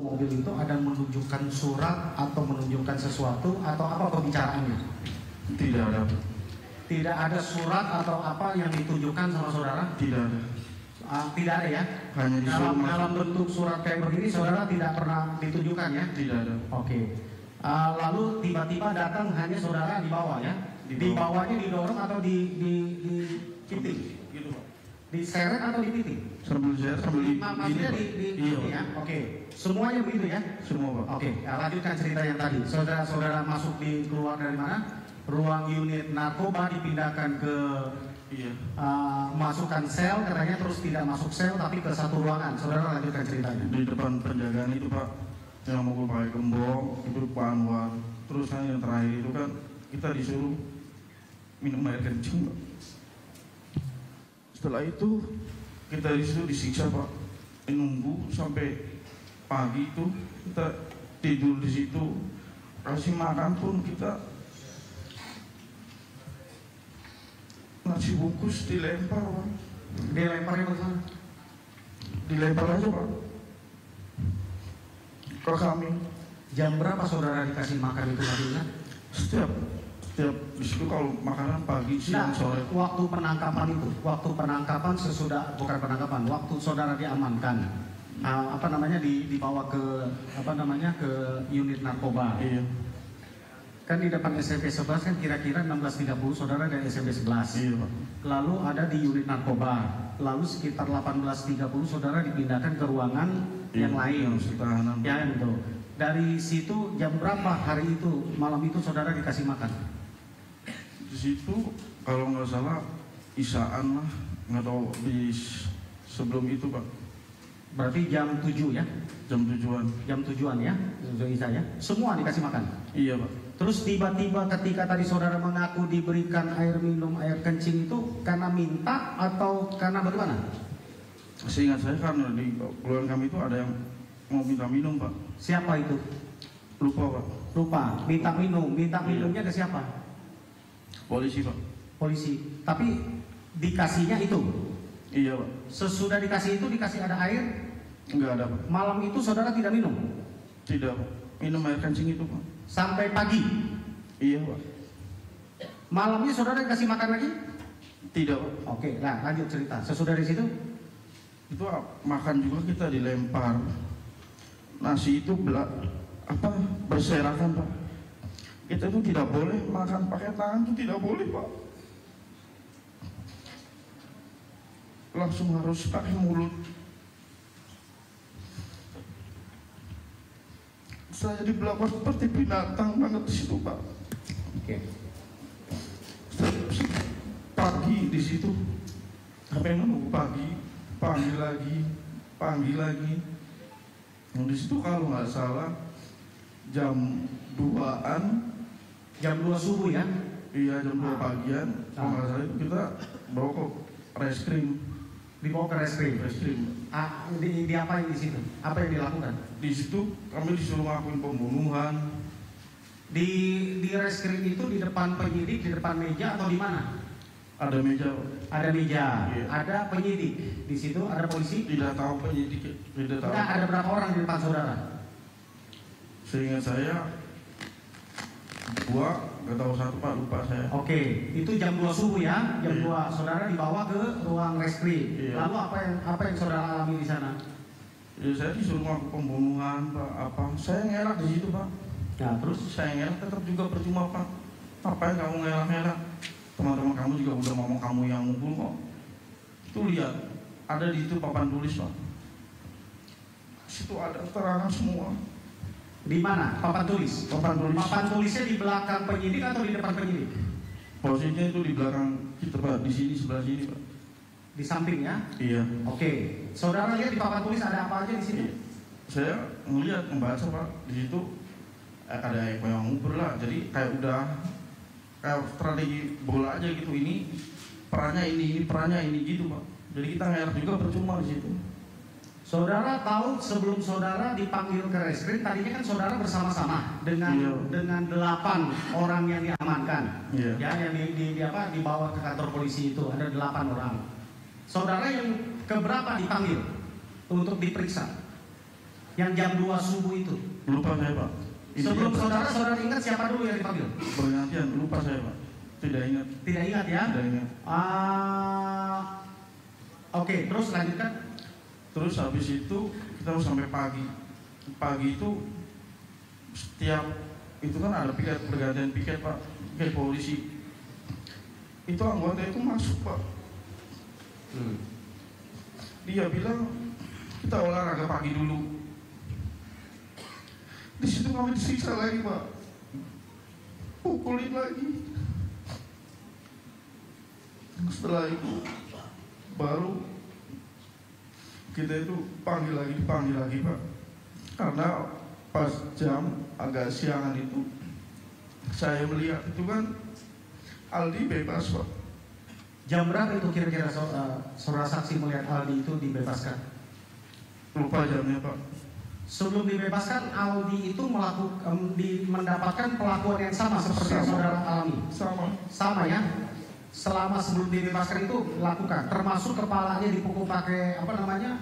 mobil itu ada menunjukkan surat atau menunjukkan sesuatu atau apa pembicaraannya? Tidak ada. Tidak ada surat atau apa yang ditunjukkan sama saudara? Tidak ada. Tidak ada ya? Hanya dalam bentuk surat kayak begini saudara tidak pernah ditunjukkan ya? Tidak ada. Oke. Lalu tiba-tiba datang hanya saudara di bawah ya? Di bawahnya didorong atau di titik? Gitu Pak. Diseret atau dititik? Sebelum diseret, sebelum di ya? Oke. Semuanya begitu ya? Semua Pak. Oke. Lanjutkan cerita yang tadi. Saudara-saudara masuk keluar dari mana? Ruang unit narkoba dipindahkan ke masukkan sel, katanya terus tidak masuk sel tapi ke satu ruangan. Saudara lanjutkan ceritanya. Di depan penjagaan itu Pak, yang mau pakai gembok itu Pak Anwar. Terus kan yang terakhir itu kan kita disuruh minum air kencing Pak. Setelah itu kita disuruh disiksa Pak. Nunggu sampai pagi itu kita tidur di situ. Kasih makan pun kita nasi bungkus dilempar Pak. Dilemparnya ke sana? Dilempar aja Pak ke kami. Jam berapa saudara dikasih makan itu tadi? Setiap disitu kalau makanan pagi, siang, sore. Waktu penangkapan itu, waktu penangkapan sesudah, bukan penangkapan, waktu saudara diamankan dibawa ke ke unit narkoba. Iya. Kan di depan SMP 11 kan kira-kira 16.30 saudara dari SMP 11. Iya, Pak. Lalu ada di unit narkoba. Lalu sekitar 18.30 saudara dipindahkan ke ruangan yang lain. Ya, betul. Dari situ jam berapa hari itu, malam itu saudara dikasih makan? Di situ kalau nggak salah isaan lah, nggak tahu di sebelum itu Pak. Berarti jam 7 ya? Jam 7-an. Jam 7-an ya? Isa ya? Semua dikasih makan? Iya Pak. Terus tiba-tiba ketika tadi saudara mengaku diberikan air minum, air kencing itu karena minta atau karena bagaimana? Seingat saya karena di keluarga kami itu ada yang mau minta minum Pak. Siapa itu? Lupa Pak. Lupa, minta minum. Minta minumnya ke siapa? Polisi Pak. Polisi, tapi dikasihnya itu? Iya Pak. Sesudah dikasih itu dikasih ada air? Enggak ada Pak. Malam itu saudara tidak minum? Tidak Pak, minum air kencing itu Pak. Sampai pagi? Iya Pak. Malamnya saudara dikasih makan lagi? Tidak Pak. Oke, nah lanjut cerita. Sesudah di situ? Itu makan juga kita dilempar. Nasi itu berserakan Pak. Kita itu tidak boleh makan pakai tangan, itu tidak boleh Pak. Langsung harus pakai mulut. Saya dibelakang seperti binatang banget di situ Pak. Oke. Pagi di situ, sampai nunggu pagi, panggil lagi. Di situ kalau nggak salah jam 2-an, jam 2 subuh ya? Iya jam 2 pagian. Kalau nggak salah kita bawa ke reskrim. Dibawa ke reskrim. Diapain di situ? Apa yang dilakukan? Di situ kami disuruh ngakuin pembunuhan. Di reskrim itu di depan penyidik, di depan meja atau di mana? Ada meja. Ada meja. Iya. Ada penyidik. Di situ ada polisi. Tidak tahu penyidik. Tidak tahu. Nah, ada berapa orang di depan saudara? Seingat saya 2. Gak tahu satu Pak, lupa saya. Oke, itu jam 2 subuh ya, jam 2 saudara dibawa ke ruang reskrim. Lalu apa yang saudara alami di sana? Ya, saya disuruh melakukan pembunuhan Pak, saya ngelak di situ Pak. Nah terus? Saya ngelak tetap juga percuma Pak. Apa yang kamu ngelak? Teman-teman kamu juga udah ngomong kamu yang mukul kok. Itu lihat, ada di situ papan tulis Pak. Situ ada terangan semua. Di mana? Papan tulis. Papan tulisnya di belakang penyidik atau di depan penyidik? Posisinya itu di belakang kita Pak, di sini sebelah sini Pak. Di samping ya? Iya. Oke. Saudara lihat di papan tulis ada apa aja di sini? Iya. Saya melihat membaca Pak, di situ ada yang nguber lah. Jadi kayak udah kayak strategi bola aja gitu, ini perannya ini perannya ini gitu Pak. Jadi kita ngerak juga percuma di situ. Saudara tahu sebelum saudara dipanggil ke reskrim, tadinya kan saudara bersama-sama dengan dengan 8 orang yang diamankan, ya yang dibawa ke kantor polisi itu ada 8 orang. Saudara yang keberapa dipanggil untuk diperiksa? yang jam 2 subuh itu? Lupa saya, Pak. Sebelum saudara, saudara ingat siapa dulu yang dipanggil? Bergantian, lupa saya, Pak. Tidak ingat. Tidak ingat ya? Tidak ingat. Oke, terus lanjutkan. Terus habis itu kita harus sampai pagi. Pagi itu setiap itu kan ada piket, bergantian piket, Pak, kayak polisi. Itu anggota itu masuk, Pak. Dia bilang kita olahraga pagi dulu. Di situ kami disiksa lagi, Pak. Pukulin lagi. Setelah itu baru kita itu dipanggil lagi, Pak. Karena pas jam agak siangan itu saya melihat itu kan Aldi bebas, Pak. Jam berapa itu kira-kira saudara saksi melihat Aldi itu dibebaskan? Lupa jamnya, Pak. Sebelum dibebaskan, Aldi itu mendapatkan perlakuan yang sama seperti yang saudara alami? Sama ya? Selama sebelum dibebaskan itu lakukan, termasuk kepalanya dipukul pakai apa namanya,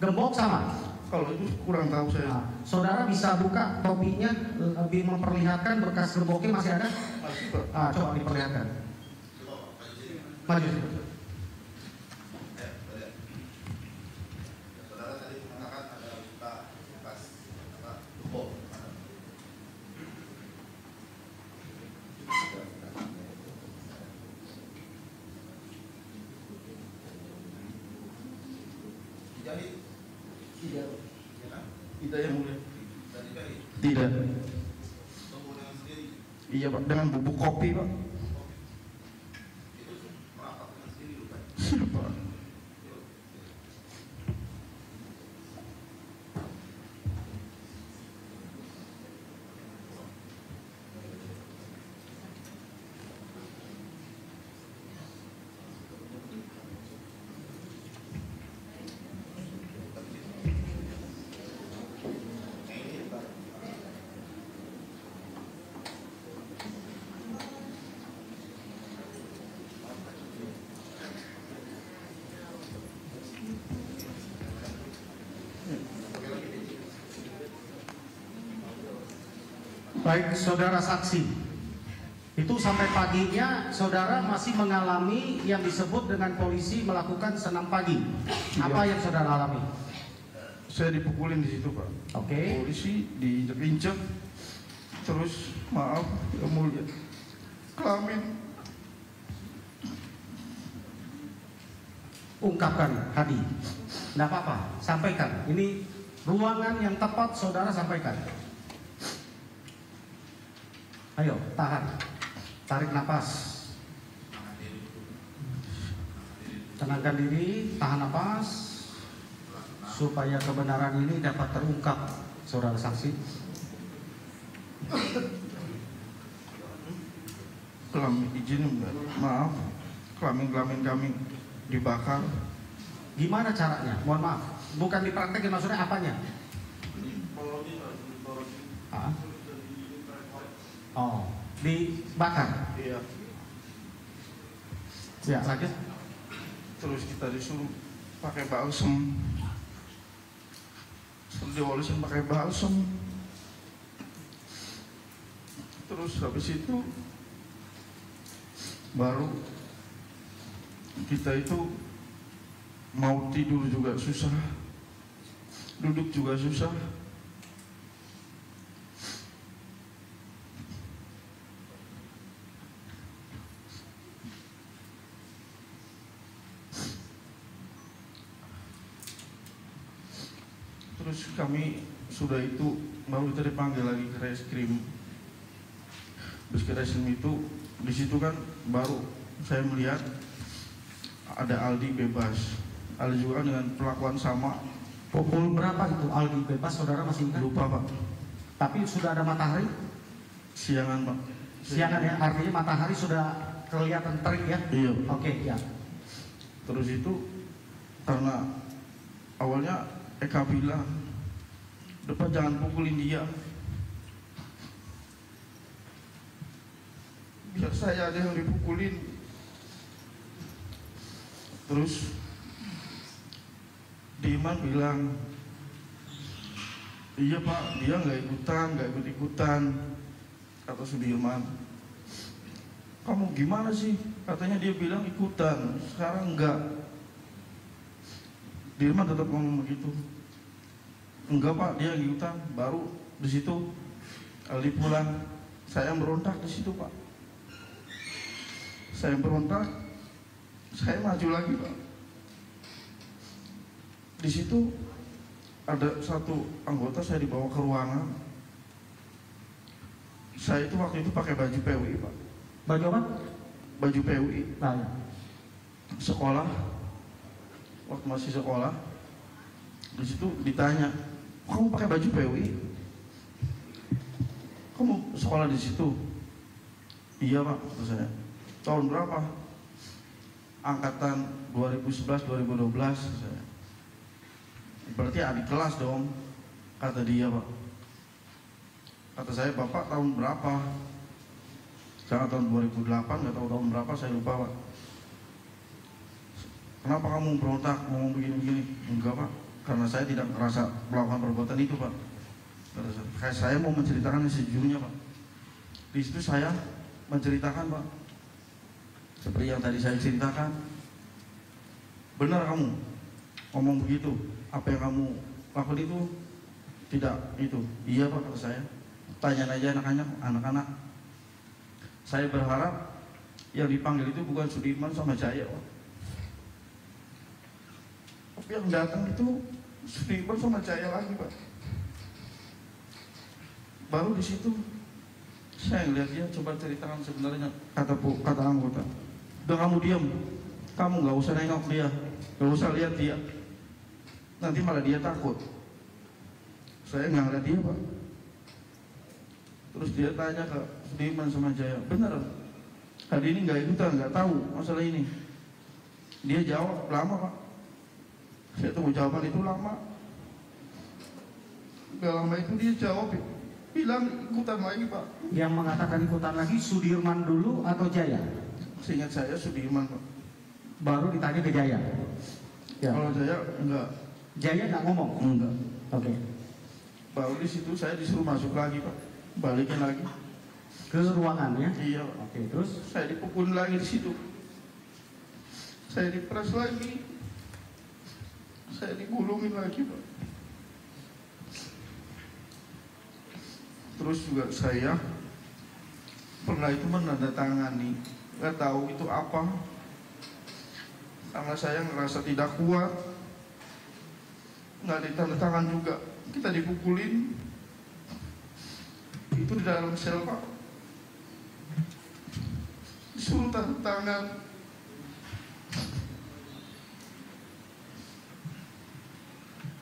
gembok sama? Kalau itu kurang tahu saya. Nah, saudara bisa buka topinya, lebih memperlihatkan bekas gemboknya masih ada? Masih, Pak. Nah, coba diperlihatkan. Maju. Saudara tadi mengatakan ada luka bekas gembok. Tidak yang mulia. Tidak. Iya, Pak, dengan bubuk kopi, Pak. Baik, saudara saksi, itu sampai paginya saudara masih mengalami yang disebut dengan polisi melakukan senam pagi. Apa yang saudara alami? Saya dipukulin di situ, Pak. Oke. Polisi diinjek-injek, terus maaf, ya mulia, kelamin. Ungkapkan, Hadi. Nggak apa-apa, sampaikan. Ini ruangan yang tepat, saudara sampaikan. Ayo, tahan. Tarik nafas. Tenangkan diri, tahan nafas. Supaya kebenaran ini dapat terungkap, saudara saksi. Kelamin, izin, maaf. Kelamin kami dibakar. Gimana caranya? Mohon maaf. Bukan dipraktekin, maksudnya apanya? Oh, dibakar? Iya. Ya, sakit? Terus kita disuruh pakai balsem. Terus diolusin pakai balsem. Terus habis itu baru kita itu mau tidur juga susah, duduk juga susah. Terus kami sudah itu baru kita dipanggil lagi ke reskrim. Terus ke reskrim itu di situ kan baru saya melihat ada Aldi bebas. Aldi juga dengan perlakuan sama. Pukul berapa itu Aldi bebas, saudara masih ingat? Lupa, Pak. Tapi sudah ada matahari? Siangan, Pak. Siangan ya, artinya matahari sudah kelihatan terik ya? Iya. Oke, ya. Terus itu karena awalnya Eka bilang, "Depan jangan pukulin dia, biar saya aja yang dipukulin." Terus Diman bilang, Iya Pak, dia nggak ikut-ikutan, kata Sudirman. Kamu gimana sih? Katanya dia bilang ikutan, sekarang enggak. Dirman tetap ngomong begitu. Enggak Pak, dia ikutan, baru di situ Ali pulang. Saya berontak di situ Pak. Saya berontak, saya maju lagi Pak. Di situ ada satu anggota saya dibawa ke ruangan. Saya itu waktu itu pakai baju PWI Pak. Baju apa? Baju PWI. Nah, ya. Sekolah. Waktu masih sekolah. Di situ ditanya, kamu pakai baju PWI? Kamu sekolah di situ? Iya Pak, kata saya. Tahun berapa? Angkatan 2011-2012 saya. Berarti adik kelas dong, kata dia Pak. Kata saya, Bapak tahun berapa? Karena tahun 2008, nggak tahu tahun berapa, saya lupa Pak. Kenapa kamu berontak, ngomong begini-begini? Enggak Pak, karena saya tidak merasa melakukan perbuatan itu Pak. Kayak saya mau menceritakan sejujurnya Pak. Di situ saya menceritakan Pak, seperti yang tadi saya ceritakan. Benar kamu ngomong begitu, apa yang kamu lakukan itu tidak itu. Iya Pak, kata saya. Tanya aja anak-anak. Saya berharap yang dipanggil itu bukan Sudirman sama Jaya Pak. Tapi yang datang itu Sudirman sama Jaya lagi Pak. Baru di situ saya ngeliat dia, coba ceritakan sebenarnya, kata anggota. Udah kamu diam, kamu nggak usah nengok dia, nggak usah lihat dia. Nanti malah dia takut. Saya nggak ngeliat dia Pak. Terus dia tanya ke Sudirman sama Jaya, benar hari ini nggak ikutan, nggak tahu masalah ini. Dia jawab lama Pak. Saya tunggu jawaban itu lama. Gak lama itu dia jawab bilang ikutan lagi Pak. Yang mengatakan ikutan lagi Sudirman dulu atau Jaya? Seingat saya Sudirman Pak. Baru ditanya ke Jaya. Ya. Kalau Jaya enggak. Jaya nggak ngomong? Enggak. Oke. Baru di situ saya disuruh masuk lagi Pak, balikin lagi ke ruangannya. Iya. Oke. Terus saya dipukulin lagi di situ. Saya diperas lagi. Saya digulungin lagi Pak. Terus juga saya pernah itu menandatangani, nggak tahu itu apa. Karena saya ngerasa tidak kuat, nggak ditandatangan juga. Kita dipukulin, itu di dalam sel Pak. Disuruh tanda tangan.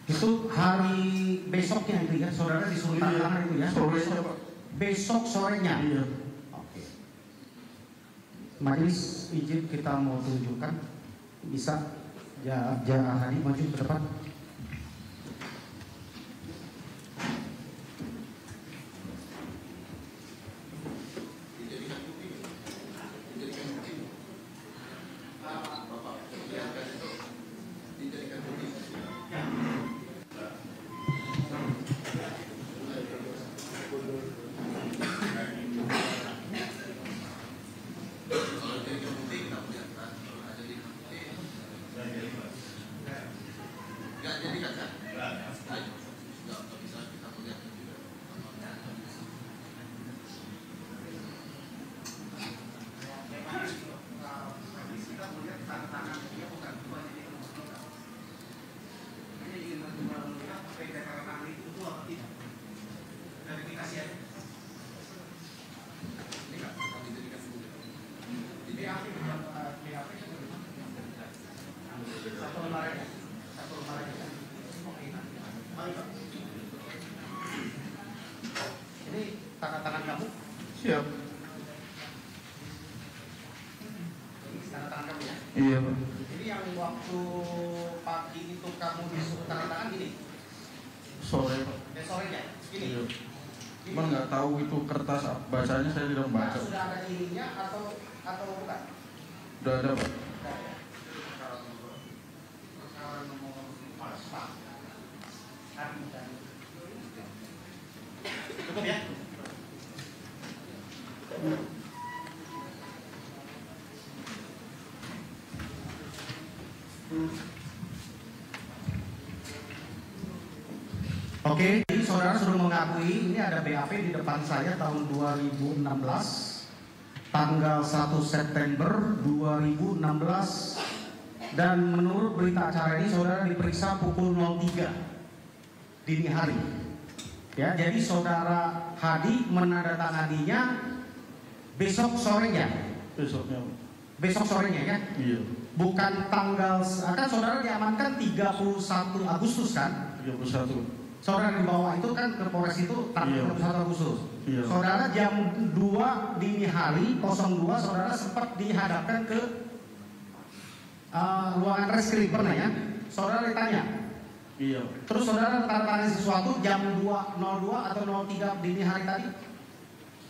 Itu hari besoknya itu ya, saudara disuruh tanda tangan itu ya? Sorenya Pak. Besok sorenya? Iya. Oke. Majelis izin kita mau tunjukkan. Bisa ya hari maju ke depan. Cukup ya. Oke, jadi saudara sudah mengakui ini ada BAP di depan saya tahun 2016 tanggal 1 September 2016 dan menurut berita acara ini saudara diperiksa pukul 03 dini hari. Ya, jadi saudara Hadi menandatanganinya besok sorenya. Besoknya. Besok sorenya kan? Iya. Bukan tanggal, kan saudara diamankan 31 Agustus kan? 31. Saudara dibawa itu kan ke Polres itu tanggal 21 Agustus. Iya. Saudara jam 2 dini hari 02 saudara sempat dihadapkan ke ruangan reskrim pernah ya? Saudara ditanya. Iya. Terus saudara tertanya sesuatu jam 2.02 atau 03 dini hari tadi?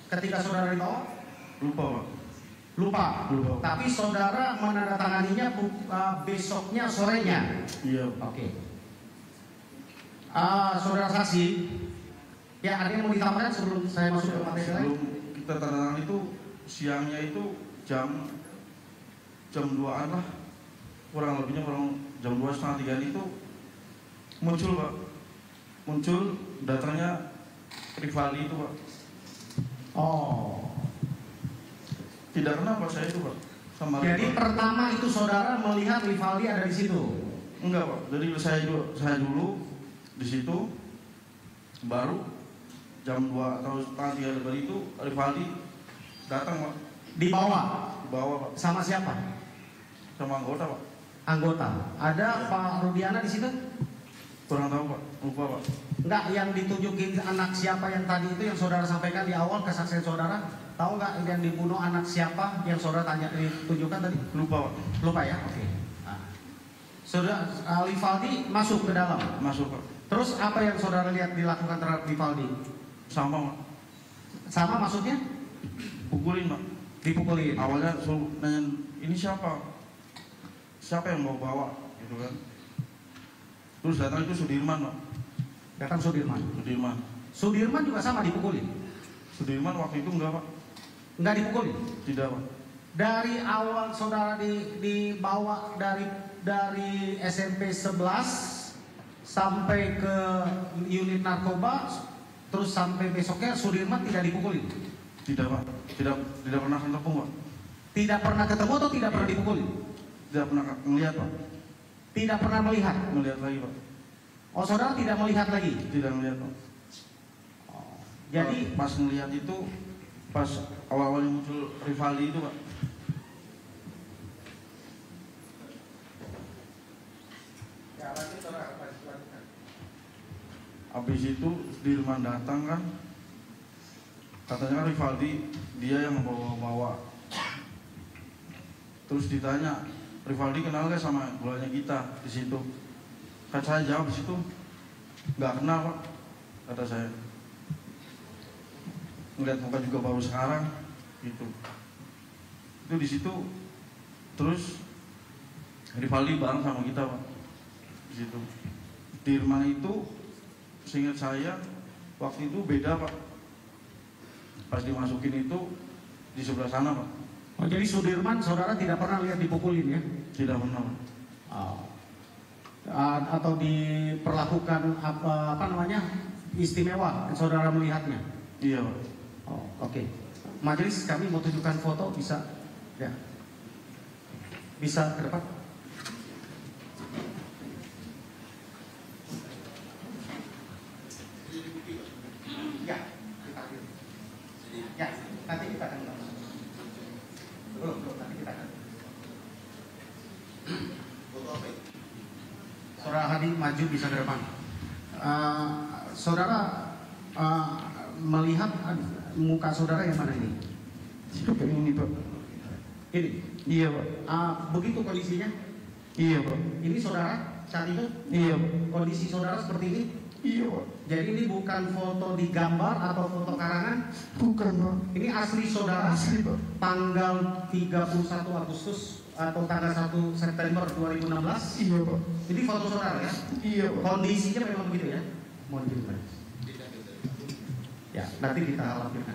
Ketika saudara dibawa? Lupa, Pak. Lupa. Lupa. Tapi saudara menandatanganinya besoknya sorenya. Iya. Oke. Okay. Saudara saksi, ya ada yang mau ditambahkan sebelum saya masuk ke materi lain? Sebelum kita terang itu siangnya itu jam 2-an lah, kurang lebihnya kurang jam 2:30-an itu muncul Pak, muncul datangnya Rivali itu Pak. Oh, tidak kenapa saya itu Pak. Sama jadi Rivali. Pertama itu saudara melihat Rivali ada di situ? Enggak Pak, jadi saya dulu. Di situ baru jam 2 atau setengah 3 itu Rivaldi datang Pak. Dibawa Pak. Sama siapa? Sama anggota Pak. Anggota. Ada ya. Pak Rudiana di situ? Kurang tahu Pak, lupa Pak. Enggak, yang ditunjukin anak siapa yang tadi itu yang saudara sampaikan di awal kesaksian saudara, tahu nggak yang dibunuh anak siapa yang saudara tanya ditunjukkan tadi? Lupa Pak. Lupa ya. Oke. Okay. Saudara Rivaldi masuk ke dalam. Masuk Pak. Terus apa yang saudara lihat dilakukan terhadap Rivaldi? Sama Pak. Sama maksudnya? Pukulin Pak. Dipukulin. Awalnya suruh nanya ini siapa? Siapa yang mau bawa? Gitu kan. Terus datang itu Sudirman Pak. Datang Sudirman. Sudirman juga sama dipukulin. Sudirman waktu itu enggak Pak. Enggak dipukulin? Tidak Pak. Dari awal saudara dibawa dari SMP 11 sampai ke unit narkoba, terus sampai besoknya Sudirman tidak dipukulin? Tidak Pak, tidak pernah ketemu Pak. Tidak pernah ketemu atau tidak pernah dipukulin? Tidak pernah melihat Pak. Tidak pernah melihat? Melihat lagi Pak. Oh saudara tidak melihat lagi? Tidak melihat Pak. Oh, jadi pas melihat itu, pas awal-awal muncul Rivaldi itu Pak. Habis itu Sudirman datang kan, katanya Rivaldi dia yang membawa. Terus ditanya, Rivaldi kenal gak sama golanya kita di situ? Kata saya jawab di situ, nggak kenal Pak, kata saya. Ngeliat muka juga baru sekarang, gitu. Itu di situ, terus Rivaldi bareng sama kita Pak, di situ. Sudirman itu seingat saya waktu itu beda Pak, pas dimasukin itu di sebelah sana Pak. Oh, jadi Sudirman saudara tidak pernah lihat dipukulin ya? Tidak pernah Pak. Oh. Atau diperlakukan apa namanya istimewa saudara melihatnya? Iya Pak. Oh, oke. Okay. Majelis kami mau tunjukkan foto bisa ya? Bisa ke depan? Ya, nanti kita akan belum, nanti kita akan saudara Hadi maju bisa ke depan. Saudara melihat muka saudara yang mana ini? Ini Pak. Ini? Iya Pak. Begitu kondisinya? Iya Pak. Ini saudara saat itu? Iya Pak. Kondisi saudara seperti ini? Iya Pak. Jadi ini bukan foto di gambar atau foto karangan? Bukan Pak. Ini asli saudara? Asli Pak. Tanggal 31 Agustus atau tanggal 1 September 2016? Iya Pak. Ini foto saudara ya? Iya Pak. Kondisinya memang begitu ya? Mohon dibuka. Ya, nanti kita lampirkan.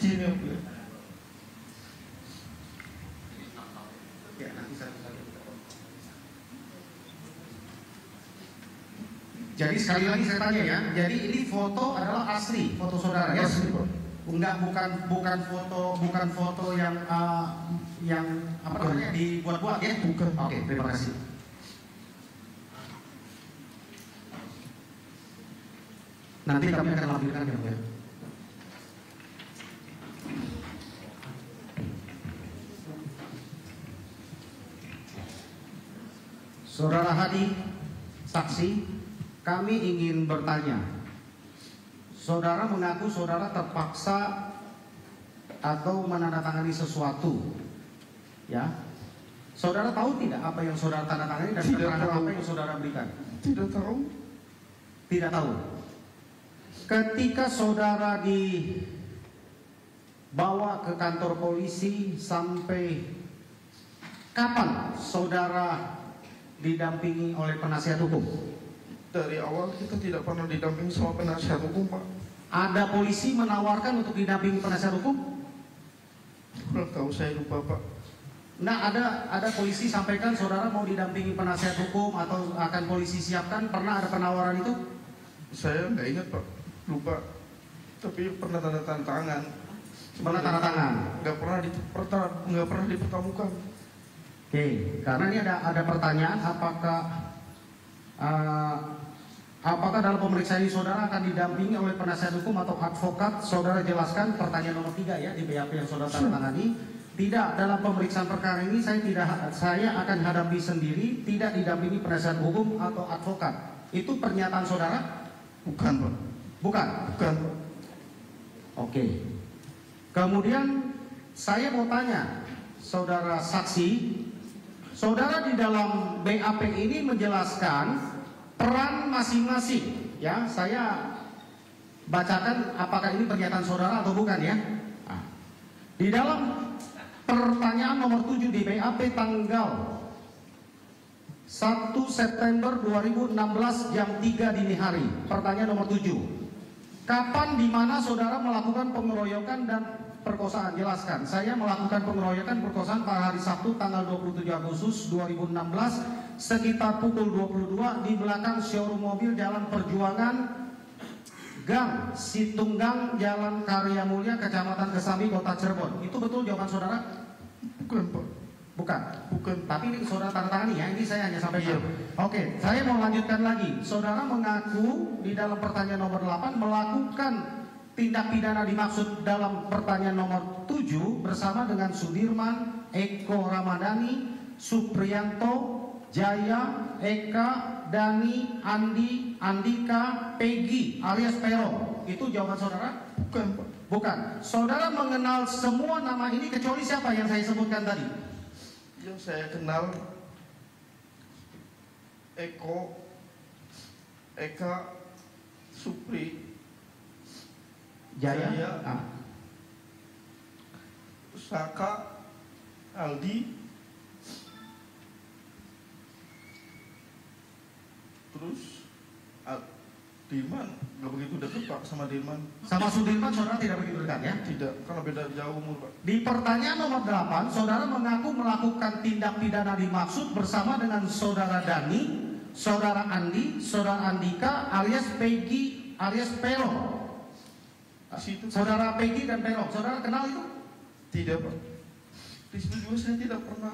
Ya, nanti satu-satu. Jadi sekali lagi saya tanya ya, jadi ini foto adalah asli, foto saudara ya? Enggak, bukan foto yang apa namanya dibuat-buat ya? Bukan. Oke, terima kasih. Nanti kami akan lampirkan ya, Bu. Saudara Hadi, saksi, kami ingin bertanya. Saudara mengaku saudara terpaksa atau menandatangani sesuatu, ya. Saudara tahu tidak apa yang saudara tandatangani dan keterangan apa yang saudara berikan? Tidak tahu. Tidak tahu. Ketika saudara dibawa ke kantor polisi, sampai kapan saudara didampingi oleh penasihat hukum? Dari awal kita tidak pernah didampingi sama penasihat hukum, Pak. Ada polisi menawarkan untuk didampingi penasihat hukum? Kurang tahu, saya lupa, Pak. Nah, ada polisi sampaikan saudara mau didampingi penasihat hukum atau akan polisi siapkan, pernah ada penawaran itu? Saya nggak ingat, Pak, lupa. Tapi pernah tanda tangan. Pernah tanda tangan? Nggak pernah dipertemukan. Oke, karena ini ada pertanyaan, apakah dalam pemeriksaan saudara akan didampingi oleh penasihat hukum atau advokat? Saudara jelaskan pertanyaan nomor 3 ya di BAP yang saudara tangani. Tidak, dalam pemeriksaan perkara ini saya akan hadapi sendiri, tidak didampingi penasihat hukum atau advokat. Itu pernyataan saudara? Bukan, Pak. Bukan? Bukan. Oke. Kemudian saya mau tanya, saudara saksi. Saudara di dalam BAP ini menjelaskan peran masing-masing, ya. Saya bacakan apakah ini pernyataan saudara atau bukan ya. Nah, di dalam pertanyaan nomor 7 di BAP tanggal 1 September 2016 jam 3 dini hari. Pertanyaan nomor 7. Kapan dimana saudara melakukan pengeroyokan dan perkosaan? Jelaskan. Saya melakukan pengeroyokan perkosaan pada hari Sabtu tanggal 27 Agustus 2016 sekitar pukul 22 di belakang showroom mobil Jalan Perjuangan, Gang Situnggang, Jalan Karya Mulia, Kecamatan Kesambi, Kota Cirebon. Itu betul jawaban saudara? Bukan, Pak. Bukan. Bukan. Tapi ini saudara tanda tangani ya. Ini saya hanya sampaikan. Oke, saya mau lanjutkan lagi. Saudara mengaku di dalam pertanyaan nomor 8 melakukan tindak pidana dimaksud dalam pertanyaan nomor 7 bersama dengan Sudirman, Eko Ramadhani, Supriyanto, Jaya, Eka, Dani, Andi, Andika, Peggy alias Pero. Itu jawaban saudara? Bukan, Pak. Bukan. Saudara mengenal semua nama ini kecuali siapa yang saya sebutkan tadi? Yang saya kenal Eko, Eka, Supri, Jaya, Saka, Aldi, terus Dirman. Gak begitu dekat, Pak, sama Dirman. Sama Sudirman saudara tidak begitu dekat ya? Tidak, karena beda jauh umur, Pak. Di pertanyaan nomor 8 saudara mengaku melakukan tindak pidana dimaksud bersama dengan saudara Dani, saudara Andi, saudara Andika alias Peggy alias Pero. Situ, saudara Peggy dan Perok, saudara kenal itu? Tidak, Pak. Di situ juga saya tidak pernah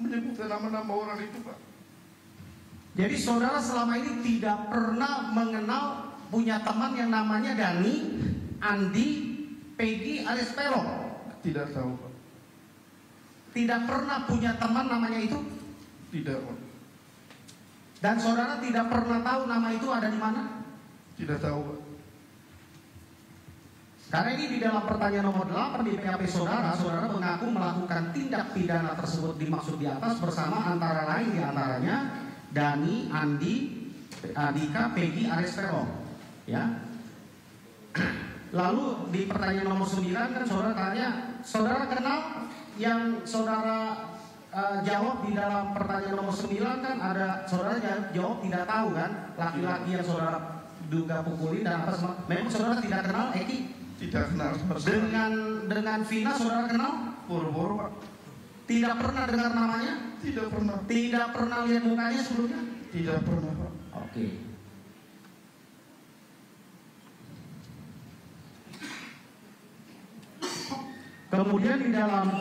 menyebutkan nama-nama orang itu, Pak. Jadi saudara selama ini tidak pernah mengenal, punya teman yang namanya Dani, Andi, Peggy alias Perok? Tidak tahu, Pak. Tidak pernah punya teman namanya itu? Tidak, Pak. Dan saudara tidak pernah tahu nama itu ada di mana? Tidak tahu, Pak. Karena ini di dalam pertanyaan nomor 8 di BAP saudara, saudara mengaku melakukan tindak pidana tersebut dimaksud di atas bersama antara lain diantaranya Dani, Andi, Andika, Peggy, alias Pero, ya. Lalu di pertanyaan nomor 9 kan saudara tanya, saudara kenal yang saudara jawab di dalam pertanyaan nomor 9 kan ada saudara jawab tidak tahu kan laki-laki yang saudara duga pukulin dan atas memang saudara tidak kenal Eki? Tidak kenal. Dengan Vina saudara kenal? Boro-boro Pak. Tidak pernah dengar namanya? Tidak pernah. Tidak pernah lihat mukanya sebelumnya? Tidak pernah Pak. Oke. Kemudian di dalam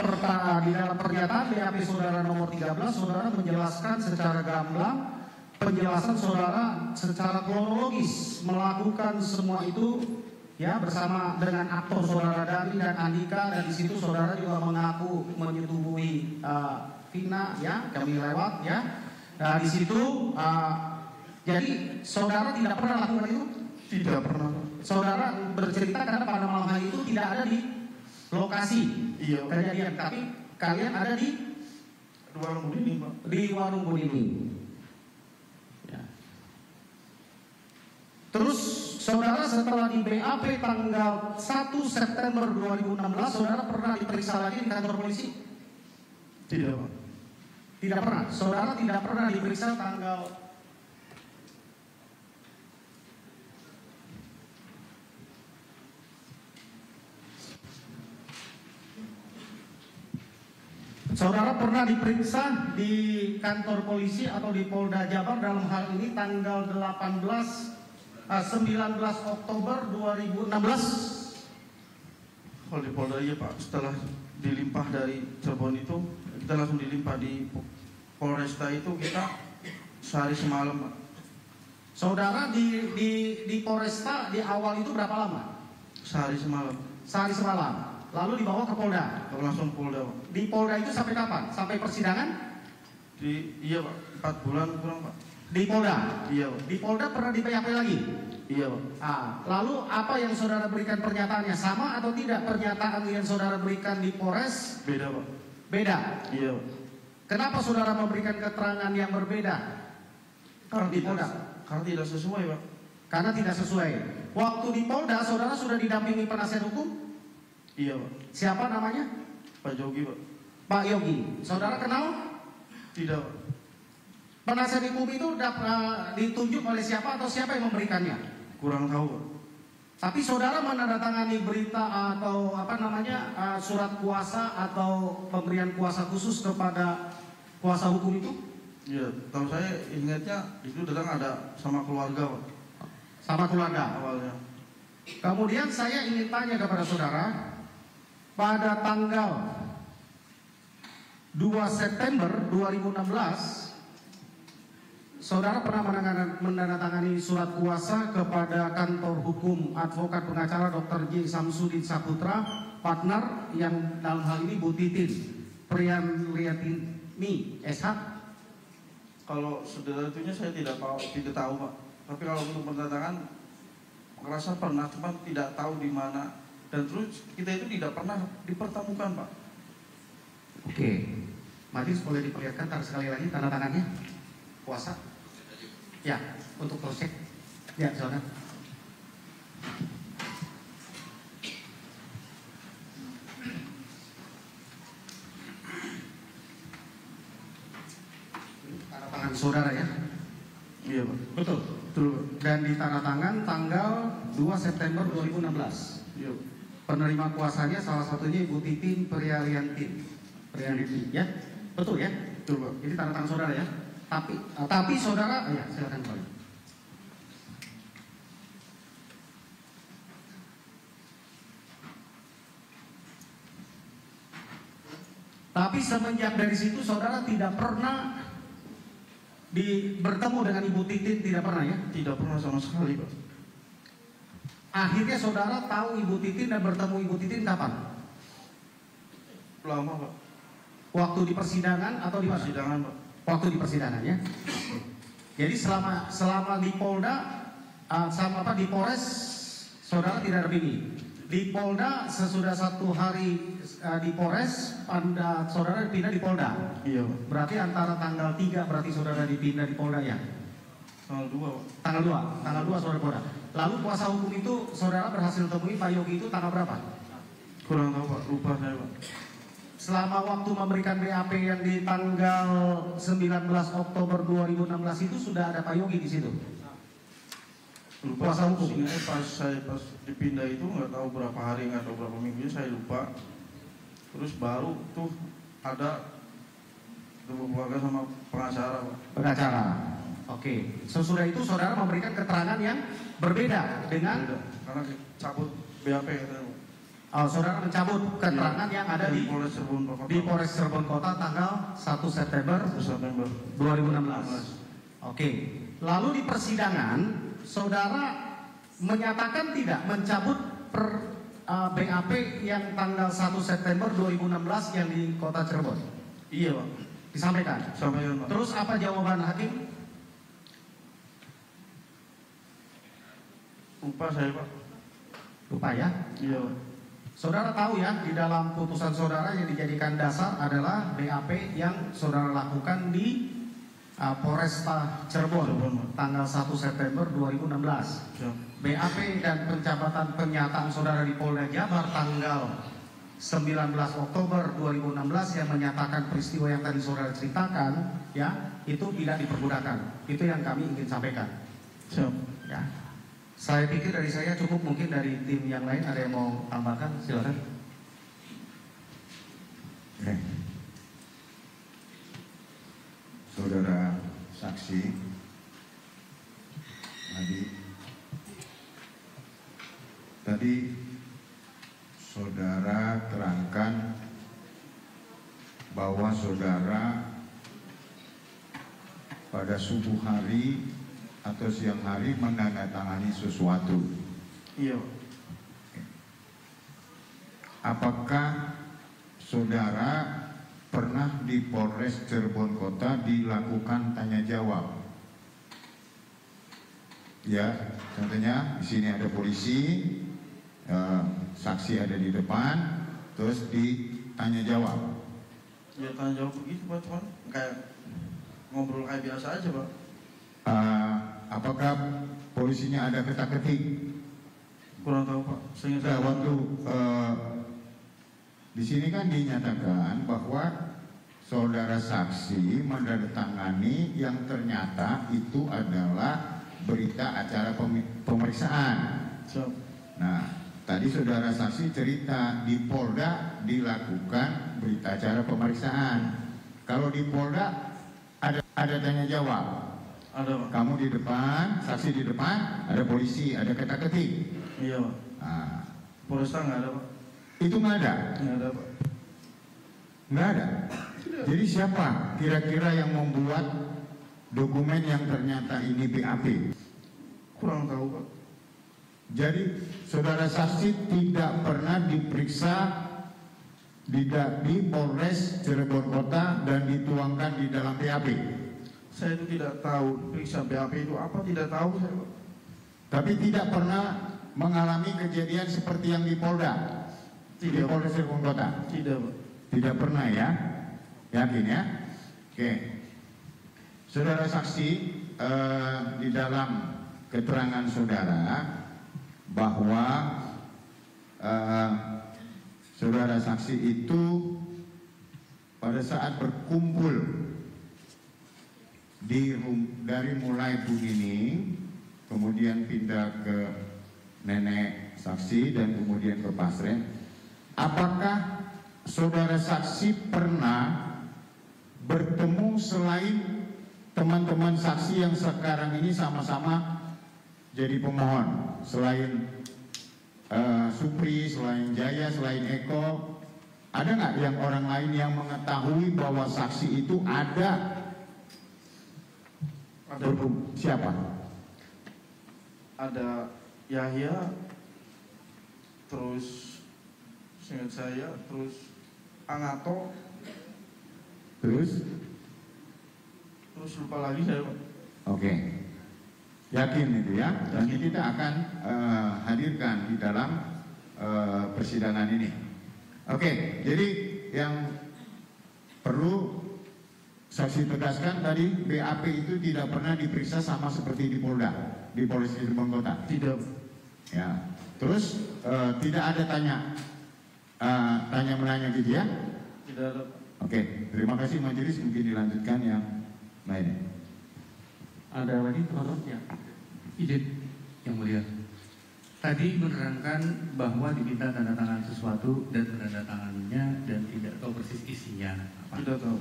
pernyataan BAP saudara nomor 13, saudara menjelaskan secara gamblang penjelasan saudara secara kronologis melakukan semua itu ya bersama dengan aktor saudara Dani dan Andika, dan di situ saudara juga mengaku menyetubuhi Vina ya, kami lewat ya. Nah, di situ jadi saudara tidak pernah lakukan itu? Tidak pernah. Saudara bercerita karena pada malam hari itu tidak ada di lokasi iya, kejadian, tapi kalian ada di warung Bunining Pak. Di warung Bunining. Ya. Terus saudara setelah di BAP tanggal 1 September 2016 saudara pernah diperiksa lagi di kantor polisi? Tidak Pak. Tidak pernah. Saudara tidak pernah diperiksa tanggal Saudara pernah diperiksa di kantor polisi atau di Polda Jabar dalam hal ini tanggal 19 Oktober 2016. Kalau di Polda ya Pak, setelah dilimpah dari Cirebon itu, kita langsung dilimpah di Polresta itu kita sehari semalam Pak. Saudara di Polresta di awal itu berapa lama? Sehari semalam. Sehari semalam. Lalu dibawa ke Polda? Langsung Polda Pak. Di Polda itu sampai kapan? Sampai persidangan? Iya Pak, 4 bulan kurang Pak. Di Polda? Iya Pak. Di Polda pernah di PHP lagi? Iya Pak. Ah, lalu apa yang saudara berikan pernyataannya? Sama atau tidak pernyataan yang saudara berikan di Polres? Beda Pak. Beda? Iya Pak. Kenapa saudara memberikan keterangan yang berbeda? Karena di Polda? Karena tidak sesuai Pak. Karena tidak sesuai. Waktu di Polda saudara sudah didampingi penasihat hukum? Iya Pak. Siapa namanya? Pak Yogi Pak. Pak Yogi. Saudara kenal? Tidak Pak. Penasihat hukum itu ditunjuk oleh siapa atau siapa yang memberikannya? Kurang tahu Pak. Tapi saudara menandatangani berita atau apa namanya surat kuasa atau pemberian kuasa khusus kepada kuasa hukum itu? Iya. Tahu saya ingatnya itu datang ada sama keluarga Pak. Sama keluarga? Awalnya. Kemudian saya ingin tanya kepada saudara, pada tanggal 2 September 2016 saudara pernah menandatangani surat kuasa kepada kantor hukum advokat pengacara Dr. J. Samsudin Saputra partner yang dalam hal ini Bu Titin Prian Liatini SH. Kalau sederhananya saya tidak tahu Pak, tapi kalau untuk penandatangan merasa pernah, cuma tidak tahu di mana. Dan terus kita itu tidak pernah dipertemukan Pak. Oke, Maris boleh diperlihatkan sekali lagi tanda tangannya, kuasa. Ya, untuk cross-check. Ya, saudara. Tanda tangan saudara ya. Iya Pak. Betul. Betul. Dan di tanda tangan tanggal 2 September 2016. Iya. Penerima kuasanya salah satunya Ibu Titin Prialianti, ya? Betul ya? Betul Pak. Jadi tanda tangan saudara ya. Tapi saudara, ya silakan Pak. Tapi semenjak dari situ saudara tidak pernah bertemu dengan Ibu Titin, tidak pernah ya? Tidak pernah sama sekali Pak. Akhirnya saudara tahu Ibu Titin dan bertemu Ibu Titin kapan? Lama Pak. Waktu di persidangan atau di persidangan Pak? Waktu di persidangan ya. Jadi selama di Polda sama apa di Polres saudara tidak dampingi. Di Polda sesudah 1 hari di Polres Anda saudara dipindah di Polda. Iya Pak. Berarti antara tanggal 3 berarti saudara dipindah di Polda ya. Tanggal 2 saudara Polda. Lalu kuasa hukum itu saudara berhasil temui Pak Yogi itu tanggal berapa? Kurang tahu Pak, lupa saya Pak. selama waktu memberikan BAP yang di tanggal 19 Oktober 2016 itu sudah ada Pak Yogi di situ. Lupa saya pas dipindah itu nggak tahu berapa hari atau berapa minggu saya lupa. Terus baru tuh ada keluarga sama pengacara. Pengacara. Oke. Sesudah itu saudara memberikan keterangan yang berbeda dengan karena cabut BAP. Oh, saudara mencabut keterangan yang ada di Polres Cirebon Kota tanggal 1 September 2016. Oke. Lalu di persidangan, saudara menyatakan tidak mencabut BAP yang tanggal 1 September 2016 yang di Kota Cirebon. Iya, Pak. Disampaikan. Sampaikan, Pak. Terus apa jawaban hakim? Lupa saya, Pak. Lupa ya? Iya, Pak. Saudara tahu ya, di dalam putusan saudara yang dijadikan dasar adalah BAP yang saudara lakukan di Polresta Cirebon tanggal 1 September 2016. Ya. BAP dan pencabatan pernyataan saudara di Polda Jabar tanggal 19 Oktober 2016 yang menyatakan peristiwa yang tadi saudara ceritakan, ya, itu tidak dipergunakan. Itu yang kami ingin sampaikan. Ya. Ya. Saya pikir dari saya cukup, mungkin dari tim yang lain ada yang mau tambahkan, silakan. Oke. Saudara saksi tadi saudara terangkan bahwa saudara pada subuh hari atau siang hari menandatangani sesuatu. Iya. Apakah saudara pernah di Polres Cirebon Kota dilakukan tanya jawab? Ya, contohnya di sini ada polisi, saksi ada di depan, terus ditanya jawab. Ya, tanya jawab begitu, Pak, cuman kayak ngobrol kayak biasa aja, Pak. Apakah polisinya ada ketak-ketik? Kurang tahu, Pak. Nah, waktu di sini kan dinyatakan bahwa saudara saksi menandatangani yang ternyata itu adalah berita acara pemeriksaan. So. Nah, tadi saudara saksi cerita di Polda dilakukan berita acara pemeriksaan. Kalau di Polda ada tanya jawab. Ada, kamu di depan, saksi di depan, ada polisi, ada ketak-ketik. Iya, Pak. Nah, Polresta nggak ada, Pak. Itu nggak ada? Nggak ada, Pak. Nggak ada? Tidak. Jadi siapa kira-kira yang membuat dokumen yang ternyata ini BAP? Kurang tahu, Pak. Jadi saudara saksi tidak pernah diperiksa di Polres Cirebon Kota dan dituangkan di dalam BAP? Saya itu tidak tahu periksa BAP itu apa, tidak tahu saya, Pak. Tapi tidak pernah mengalami kejadian seperti yang di Polda? Tidak, di Polres Cirebon Kota? Tidak, Pak. Tidak pernah ya? Yakin ya? Oke. Saudara saksi, di dalam keterangan saudara bahwa saudara saksi itu pada saat berkumpul dari mulai Bu Nini, kemudian pindah ke nenek saksi dan kemudian ke Pasren. Apakah saudara saksi pernah bertemu selain teman-teman saksi yang sekarang ini sama-sama jadi pemohon, selain Supri, selain Jaya, selain Eko, ada nggak yang orang lain yang mengetahui bahwa saksi itu ada? Ada siapa? Ada Yahya, terus seingat saya, terus Angato, terus lupa lagi saya, Pak. Oke. Yakin itu ya? Yakin. Nanti kita akan hadirkan di dalam persidangan ini. Oke, jadi yang perlu saksi tegaskan tadi, BAP itu tidak pernah diperiksa sama seperti di Polda, di Polres Cirebon Kota. Tidak. Ya. Terus tidak ada tanya menanya gitu ya? Tidak ada. Oke, terima kasih majelis, mungkin dilanjutkan yang lain. Ada lagi teman-teman? Izin yang mulia. Tadi menerangkan bahwa diminta tanda tangan sesuatu dan tanda tangannya dan tidak tahu persis isinya. Apa? Tidak tahu.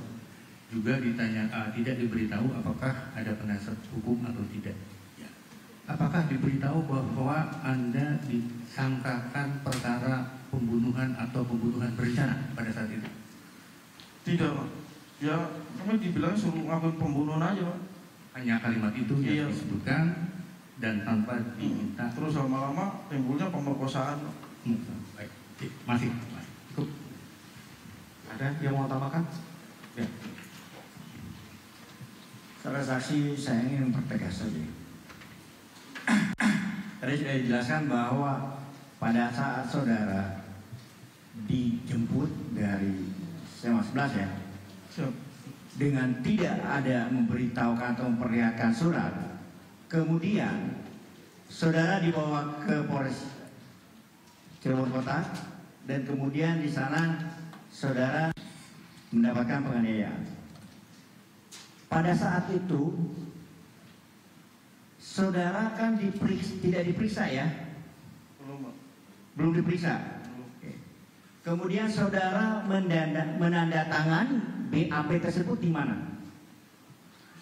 Juga ditanya, tidak diberitahu apakah ada penasihat hukum atau tidak. Ya. Apakah diberitahu bahwa Anda disangkakan perkara pembunuhan atau pembunuhan berencana pada saat itu? Tidak. Ya, cuma dibilang suruh ngaku pembunuhan aja. Hanya kalimat itu yang disebutkan. Dan tanpa diminta. Terus lama-lama timbulnya pemerkosaan. Baik. Masih. Cukup. Ada yang mau tambahkan? Ya. Saudara saksi, saya ingin mempertegas saja. Tadi sudah dijelaskan bahwa pada saat saudara dijemput dari SMA 11 ya, dengan tidak ada memberitahukan atau memperlihatkan surat. Kemudian saudara dibawa ke Polres Cirebon Kota dan kemudian di sana saudara mendapatkan penganiayaan. Pada saat itu saudara kan tidak diperiksa ya? Belum diperiksa. Oke. Kemudian saudara menandatangani BAP tersebut di mana?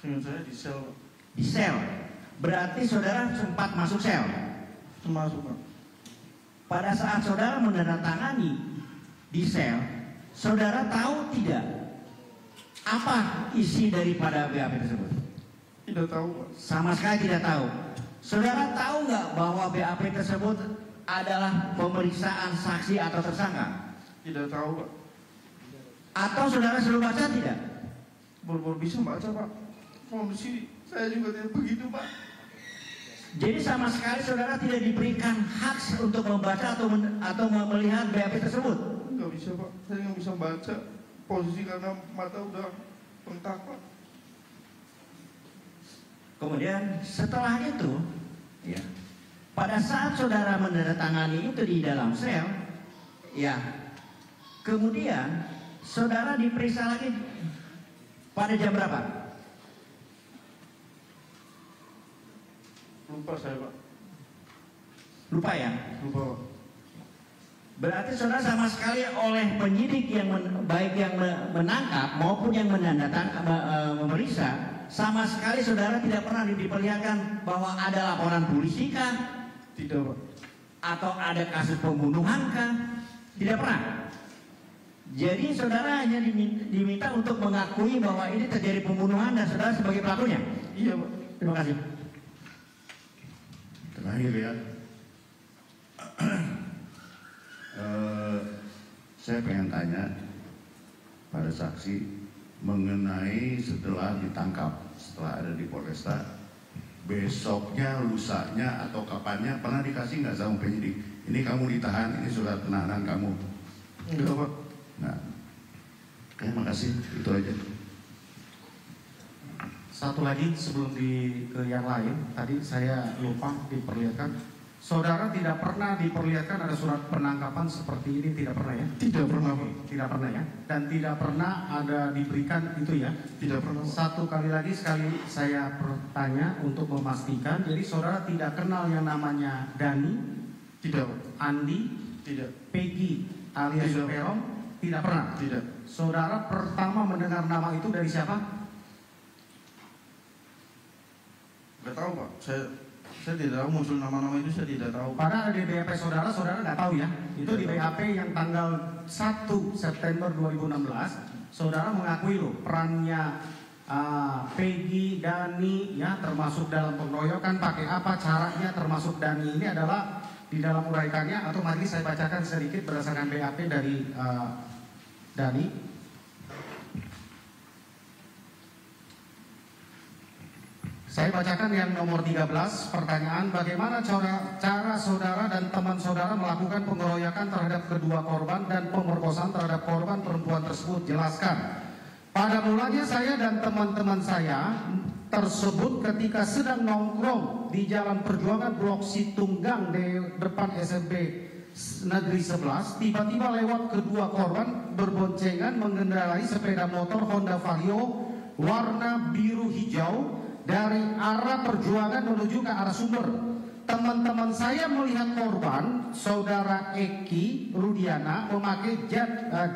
Saya di sel. Di sel. Berarti saudara sempat masuk sel? Masuk. Pada saat saudara menandatangani di sel, saudara tahu tidak apa isi daripada BAP tersebut? Tidak tahu. Sama sekali tidak tahu. Saudara tahu nggak bahwa BAP tersebut adalah pemeriksaan saksi atau tersangka? Tidak tahu, Pak. Atau saudara suruh baca tidak? Baru bisa baca, Pak. Komisi saya juga tidak begitu, Pak. Jadi sama sekali saudara tidak diberikan hak untuk membaca atau melihat BAP tersebut? Nggak bisa, Pak. Saya nggak bisa baca posisi karena mata udah bengkak, Pak. Kemudian setelah itu, ya, pada saat saudara menandatangani itu di dalam sel, ya, kemudian saudara diperiksa lagi pada jam berapa? Lupa saya, Pak. Lupa ya? Lupa, Pak. Berarti saudara sama sekali oleh penyidik yang baik yang menangkap maupun yang menandatangani memeriksa, sama sekali saudara tidak pernah diperlihatkan bahwa ada laporan polisi kah? Tidak, Pak. Atau ada kasus pembunuhan kah? Tidak pernah. Jadi saudara hanya diminta untuk mengakui bahwa ini terjadi pembunuhan dan saudara sebagai pelakunya? Iya, Pak. Terima kasih. Terakhir ya, saya pengen tanya pada saksi mengenai setelah ditangkap, setelah ada di Polresta, besoknya, lusanya, atau kapannya pernah dikasih nggak sama penyidik? Ini kamu ditahan, ini surat penahanan kamu. Enggak, Pak. Nah, terima kasih, itu aja. Satu lagi sebelum ke yang lain, tadi saya lupa diperlihatkan. Saudara tidak pernah diperlihatkan ada surat penangkapan seperti ini, tidak pernah ya? Tidak pernah, Pak. Tidak pernah ya? Dan tidak pernah ada diberikan itu ya? Tidak pernah, Pak. Satu kali lagi sekali saya bertanya untuk memastikan, jadi saudara tidak kenal yang namanya Dani? Tidak, Pak. Andi? Tidak. Peggy alias Perong? Tidak pernah? Tidak. Saudara pertama mendengar nama itu dari siapa? Nggak tahu, Pak. Saya tidak tahu muncul nama-nama itu, saya tidak tahu. Karena di BAP saudara, saudara nggak tahu ya? Itu di BAP yang tanggal 1 September 2016, saudara mengakui loh perannya Peggy, Dani, ya, termasuk dalam pengeroyokan, pakai apa caranya, termasuk Dani ini adalah di dalam uraikannya, atau mari saya bacakan sedikit berdasarkan BAP dari Dani. Saya bacakan yang nomor 13, pertanyaan bagaimana cara saudara dan teman saudara melakukan pengeroyokan terhadap kedua korban dan pemerkosaan terhadap korban perempuan tersebut, jelaskan. Pada mulanya saya dan teman-teman saya tersebut ketika sedang nongkrong di Jalan Perjuangan Blok Situnggang di depan SMP Negeri 11, tiba-tiba lewat kedua korban berboncengan mengendarai sepeda motor Honda Vario warna biru hijau dari arah Perjuangan menuju ke arah Sumber. Teman-teman saya melihat korban, saudara Eki Rudiana, memakai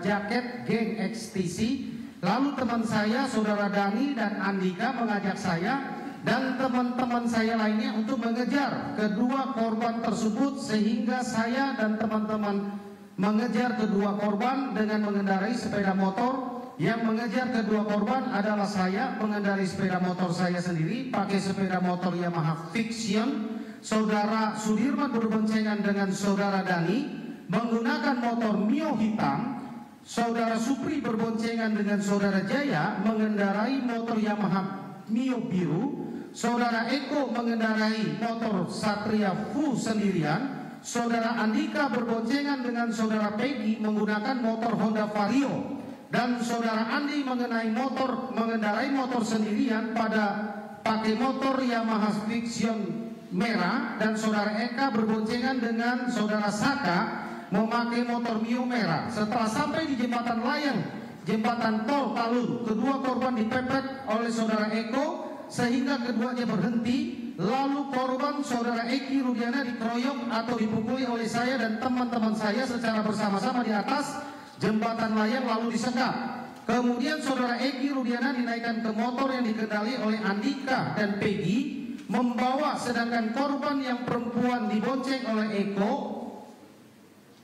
jaket geng XTC. Lalu teman saya, saudara Dani dan Andika, mengajak saya dan teman-teman saya lainnya untuk mengejar kedua korban tersebut, sehingga saya dan teman-teman mengejar kedua korban dengan mengendarai sepeda motor. Yang mengejar kedua korban adalah saya, mengendarai sepeda motor saya sendiri, pakai sepeda motor Yamaha Fiction. Saudara Sudirman berboncengan dengan saudara Dani menggunakan motor Mio hitam. Saudara Supri berboncengan dengan saudara Jaya mengendarai motor Yamaha Mio biru. Saudara Eko mengendarai motor Satria Fu sendirian. Saudara Andika berboncengan dengan saudara Peggy menggunakan motor Honda Vario. Dan saudara Andi mengendarai motor sendirian pakai motor Yamaha Fiction merah, dan saudara Eka berboncengan dengan saudara Saka memakai motor Mio merah. Setelah sampai di jembatan layang, jembatan tol Talun, kedua korban dipepet oleh saudara Eko sehingga keduanya berhenti. Lalu korban saudara Eki Rudiana dikeroyok atau dipukuli oleh saya dan teman-teman saya secara bersama-sama di atas jembatan layang lalu disekap. Kemudian saudara Eki Rudiana dinaikkan ke motor yang dikendali oleh Andika dan Peggy, membawa, sedangkan korban yang perempuan dibonceng oleh Eko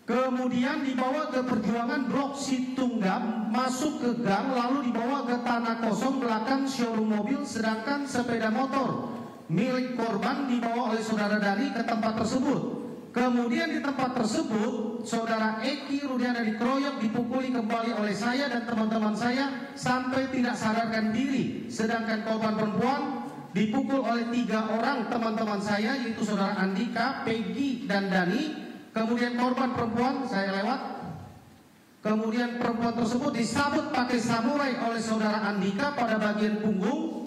kemudian dibawa ke Perjuangan Blok Situnggam, masuk ke gang lalu dibawa ke tanah kosong belakang showroom mobil, sedangkan sepeda motor milik korban dibawa oleh saudara Dani ke tempat tersebut. Kemudian di tempat tersebut saudara Eki Rudiana dikeroyok, dipukuli kembali oleh saya dan teman-teman saya sampai tidak sadarkan diri, sedangkan korban perempuan dipukul oleh tiga orang teman-teman saya, yaitu saudara Andika, Peggy, dan Dani. Kemudian korban perempuan, saya lewat. Kemudian perempuan tersebut disabut pakai samurai oleh saudara Andika pada bagian punggung.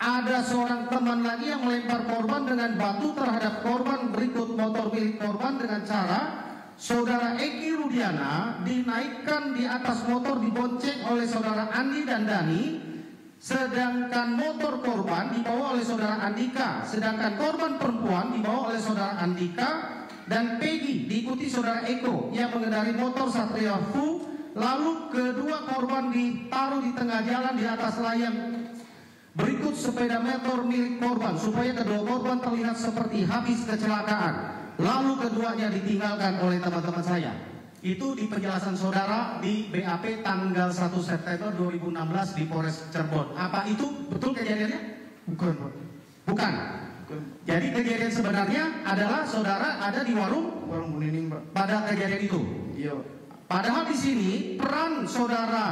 Ada seorang teman lagi yang melempar korban dengan batu terhadap korban, berikut motor milik korban, dengan cara saudara Eki Rudiana dinaikkan di atas motor, dibonceng oleh saudara Andi dan Dani. Sedangkan motor korban dibawa oleh saudara Andika, sedangkan korban perempuan dibawa oleh saudara Andika dan Peggy, diikuti saudara Eko yang mengendarai motor Satria Fu. Lalu kedua korban ditaruh di tengah jalan di atas layang. Berikut sepeda motor milik korban supaya kedua korban terlihat seperti habis kecelakaan. Lalu keduanya ditinggalkan oleh teman-teman saya. Itu di penjelasan saudara di BAP tanggal 1 September 2016 di Polres Cirebon. Apa itu betul kejadiannya? Bukan. Bukan. Bukan. Jadi kejadian sebenarnya adalah saudara ada di warung Bunining, Pak, pada kejadian itu. Iya. Padahal di sini peran saudara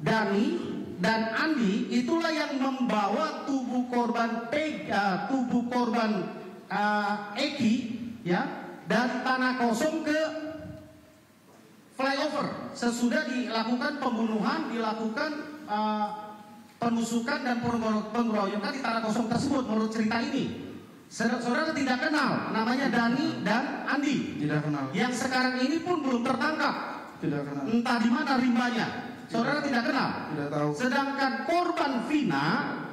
Dani dan Andi itulah yang membawa tubuh korban Eki ya dan tanah kosong ke flyover. Sesudah dilakukan pembunuhan, dilakukan penusukan dan pengeroyokan di tanah kosong tersebut. Menurut cerita ini, saudara tidak kenal namanya Dani dan Andi. Tidak kenal. Yang sekarang ini pun belum tertangkap. Tidak kenal. Entah di mana rimbanya. Saudara tidak kenal. Tidak tahu. Sedangkan korban Vina,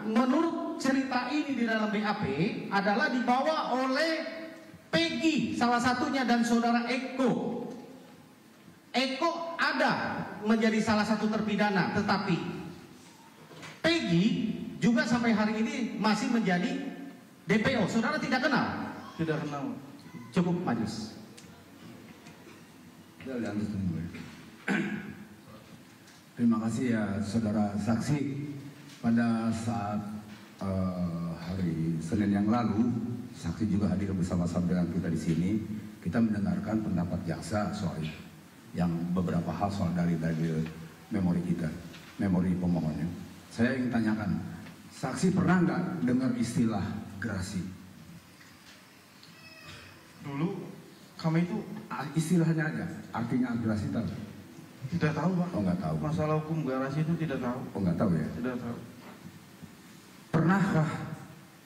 menurut cerita ini di dalam BAP adalah dibawa oleh Peggy salah satunya dan saudara Eko. Eko ada menjadi salah satu terpidana, tetapi Peggy juga sampai hari ini masih menjadi DPO. Saudara tidak kenal? Tidak kenal. Cukup majelis. Terima kasih ya saudara saksi. Pada saat hari Senin yang lalu, saksi juga hadir bersama-sama dengan kita di sini. Kita mendengarkan pendapat jaksa soal itu, yang beberapa hal soal dalil-dalil memori kita, memori pemohonnya. Saya ingin tanyakan, saksi pernah nggak dengar istilah gerasi? Dulu kami itu istilahnya aja, artinya gerasi tahu? Tidak tahu, Pak. Oh, nggak tahu. Masalah hukum gerasi itu tidak tahu. Oh, nggak tahu ya? Tidak tahu. Pernahkah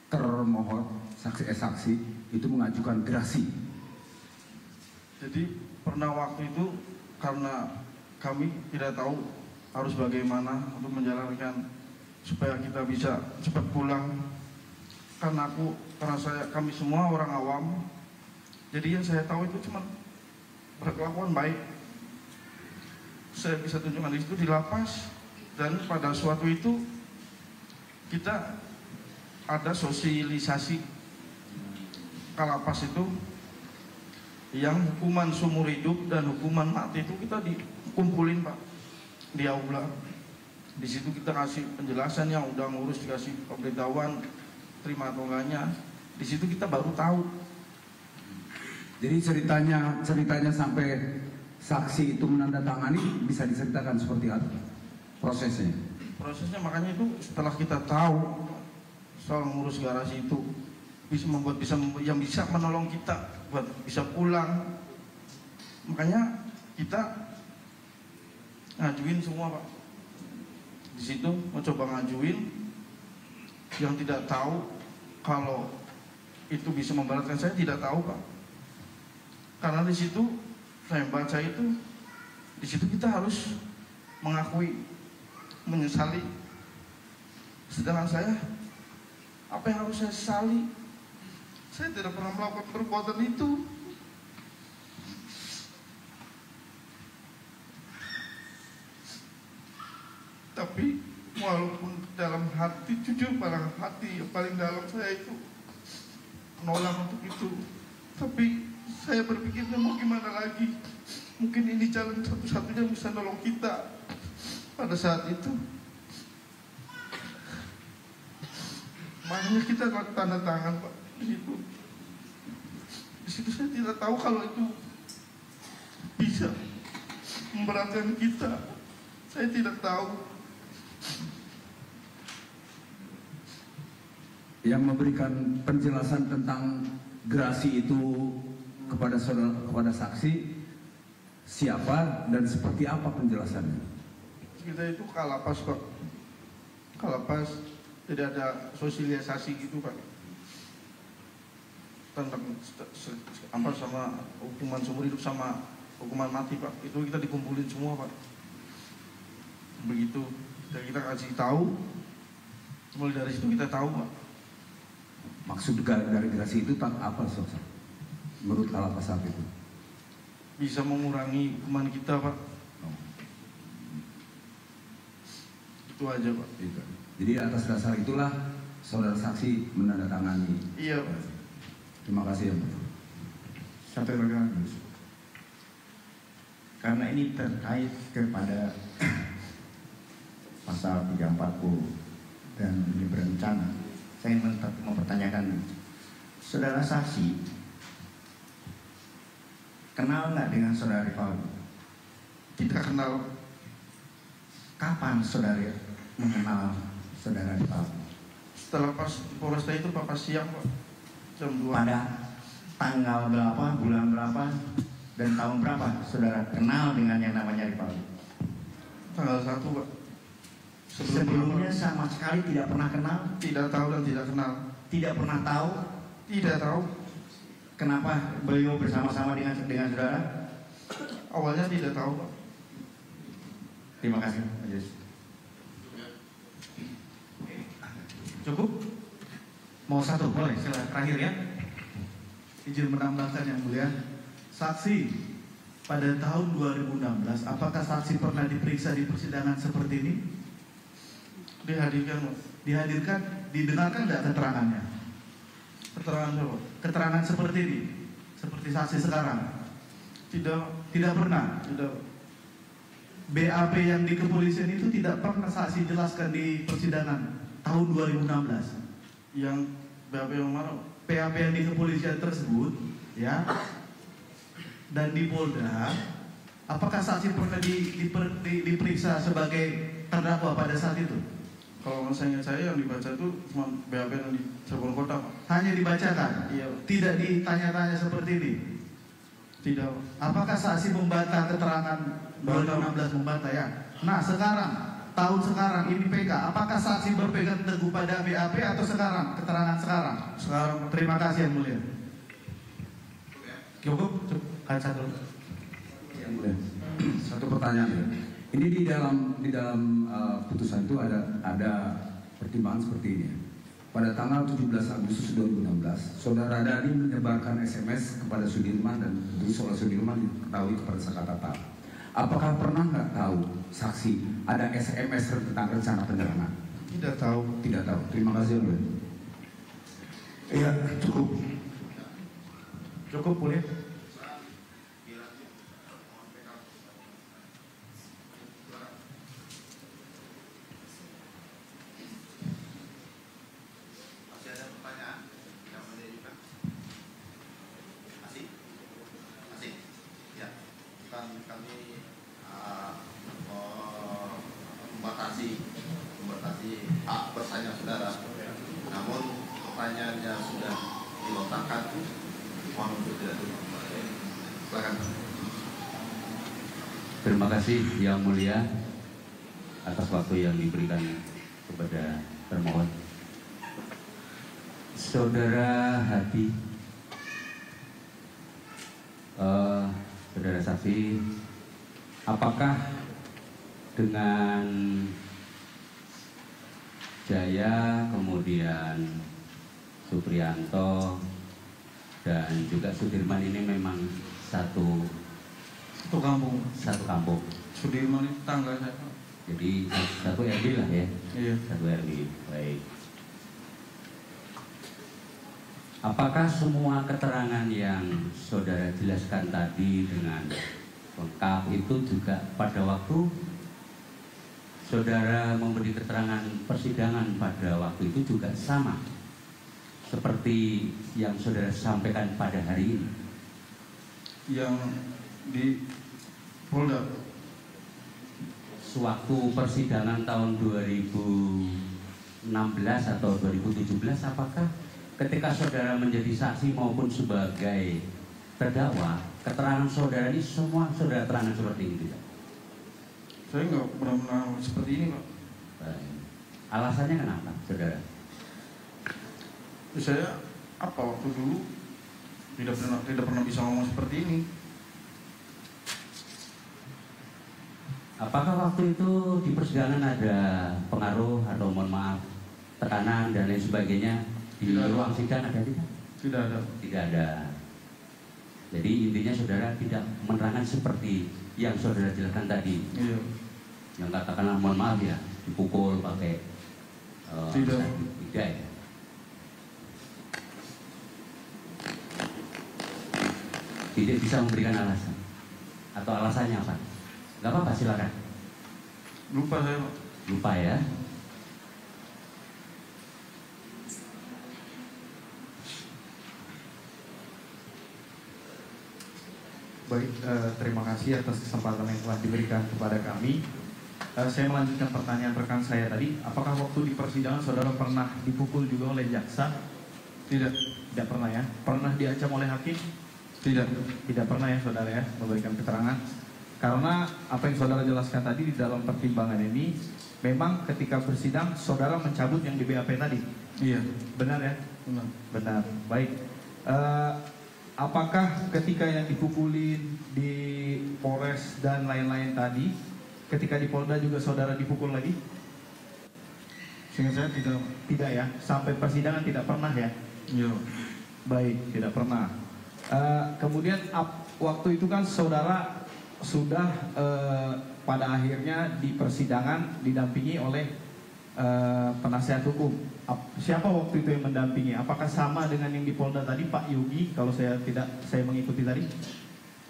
termohon saksi itu mengajukan gerasi? Jadi pernah waktu itu karena kami tidak tahu harus bagaimana untuk menjalankan supaya kita bisa cepat pulang. Karena kami semua orang awam, jadi yang saya tahu itu cuma berkelakuan baik. Saya bisa tunjukkan di situ di lapas, dan pada suatu itu kita ada sosialisasi kalapas itu yang hukuman seumur hidup dan hukuman mati itu kita dikumpulin Pak di aula. Di situ kita kasih penjelasan yang udah ngurus, dikasih pemberitahuan terima atau enggaknya. Di situ kita baru tahu. Jadi ceritanya sampai saksi itu menandatangani, bisa diceritakan seperti apa prosesnya? Prosesnya makanya itu setelah kita tahu soal ngurus garasi itu yang bisa menolong kita buat bisa pulang. Makanya kita ngajuin semua Pak. Di situ mencoba ngajuin. Yang tidak tahu kalau itu bisa memberatkan saya, tidak tahu Pak. Karena di situ saya baca itu, di situ kita harus mengakui, menyesali. Sedangkan saya, apa yang harus saya sesali? Saya tidak pernah melakukan perbuatan itu. Tapi walaupun dalam hati, jujur dalam hati paling dalam saya itu menolak untuk itu. Tapi saya berpikirnya mau gimana lagi, mungkin ini jalan satu-satunya bisa nolong kita pada saat itu. Makanya kita tanda tangan Pak itu. Di situ saya tidak tahu kalau itu bisa memberatkan kita. Saya tidak tahu. Yang memberikan penjelasan tentang gerasi itu kepada saudara, kepada saksi, siapa dan seperti apa penjelasannya? Kita itu kalapas Pak, kalapas tidak ada sosialisasi gitu Pak tentang apa sama hukuman seumur hidup sama hukuman mati Pak. Itu kita dikumpulin semua Pak, begitu. Dan kita kasih tahu, mulai dari situ kita tahu Pak. Maksud dari gerasi itu tak apa sosok menurut kalapas saat itu? Bisa mengurangi hukuman kita Pak. Oh. Itu aja Pak. Itu. Jadi atas dasar itulah saudara saksi menandatangani. Iya Pak. Terima kasih ya Pak. Satu lagi, karena ini terkait kepada pasal 340 dan ini berencana, saya mempertanyakan, saudara saksi kenal nggak dengan saudara Rivaldi? Tidak kenal. Kapan saudara mengenal saudara Rivaldi? Setelah pas Polresta itu Pak, pas siang Pak, jam 2. Pada tanggal berapa, bulan berapa, dan tahun berapa saudara kenal dengan yang namanya Rivaldi? Tanggal 1 Pak. Sebelumnya sama sekali tidak pernah kenal? Tidak tahu dan tidak kenal. Tidak pernah tahu? Tidak tahu. Kenapa beliau bersama-sama dengan saudara? Awalnya tidak tahu Pak. Terima kasih. Cukup? Mau satu? Boleh, silahkan. Terakhir ya. Izin menambahkan yang mulia. Saksi, pada tahun 2016, apakah saksi pernah diperiksa di persidangan seperti ini? Dihadirkan, didengarkan tidak keterangannya? Keterangan apa? Keterangan seperti ini, seperti saksi sekarang? Tidak pernah. Tidak. BAP yang di kepolisian itu tidak pernah saksi jelaskan di persidangan tahun 2016. Yang BAP yang mana? BAP yang di kepolisian tersebut, ya, dan di Polda, apakah saksi pernah diperiksa sebagai terdakwa pada saat itu? Kalau misalnya saya yang dibaca itu cuma BAP yang di Cirebon Kota Pak. Hanya dibacakan? Iya. Tidak ditanya-tanya seperti ini? Tidak. Apakah saksi membantah keterangan 2016? Membantah ya. Nah sekarang, tahun sekarang ini PK, apakah saksi berpegang teguh pada BAP atau sekarang? Keterangan sekarang? Sekarang. Terima kasih yang mulia. Cukup? Cukup. Ada satu. Yang mulia. Satu pertanyaan ya. Ini di dalam putusan itu ada pertimbangan seperti ini. Pada tanggal 17 Agustus 2016, Saudara Dhani menyebarkan SMS kepada Sudirman dan oleh Sudirman diketahui kepada Sakatata. Apakah pernah nggak tahu saksi ada SMS tentang rencana penyerangan? Tidak tahu. Tidak tahu. Terima kasih, Bro. Iya, cukup. Cukup boleh. Membatasi hak bertanya saudara, namun pertanyaannya sudah diletakkan, mohon untuk tidak dipakai. Silakan. Terima kasih yang mulia atas waktu yang diberikan kepada termohon. Saudara Hadi, saudara saksi, apakah dengan Jaya, kemudian Suprianto dan juga Sudirman ini memang satu kampung? Sudirman itu tangga saya, jadi satu RW lah ya. Iya, satu RW. Baik, apakah semua keterangan yang saudara jelaskan tadi dengan lengkap itu juga pada waktu saudara memberi keterangan persidangan pada waktu itu juga sama seperti yang saudara sampaikan pada hari ini? Yang di Polda sewaktu persidangan tahun 2016 atau 2017, apakah ketika saudara menjadi saksi maupun sebagai terdakwa, keterangan saudara ini semua saudara terangkan seperti ini juga? Saya nggak pernah seperti ini, Pak. Baik. Alasannya kenapa, saudara? Saya waktu dulu tidak pernah bisa ngomong seperti ini. Apakah waktu itu di persidangan ada pengaruh atau mohon maaf tekanan dan lain sebagainya di ruang sidang, ada tidak? Tidak ada. Tidak ada. Jadi intinya saudara tidak menerangkan seperti yang saudara jelaskan tadi. Iya. Yang katakanlah mohon maaf ya, dipukul pakai tidak ya. Tidak bisa memberikan alasan atau alasannya apa? Gak apa-apa, silakan. Lupa saya, Pak. Lupa ya. Baik, terima kasih atas kesempatan yang telah diberikan kepada kami. Saya melanjutkan pertanyaan rekan saya tadi. Apakah waktu di persidangan saudara pernah dipukul juga oleh jaksa? Tidak. Tidak pernah ya. Pernah diancam oleh hakim? Tidak. Tidak pernah ya saudara ya memberikan keterangan. Karena apa yang saudara jelaskan tadi di dalam pertimbangan ini, memang ketika bersidang saudara mencabut yang di BAP tadi. Iya. Benar ya? Benar. Benar. Baik. Apakah ketika yang dipukulin di Polres dan lain-lain tadi, ketika di Polda juga saudara dipukul lagi? Sehingga saya tidak ya, sampai persidangan tidak pernah ya? Iya. Baik, tidak pernah. Kemudian waktu itu kan saudara sudah pada akhirnya di persidangan didampingi oleh penasihat hukum. Siapa waktu itu yang mendampingi? Apakah sama dengan yang di Polda tadi, Pak Yogi? Kalau saya mengikuti tadi.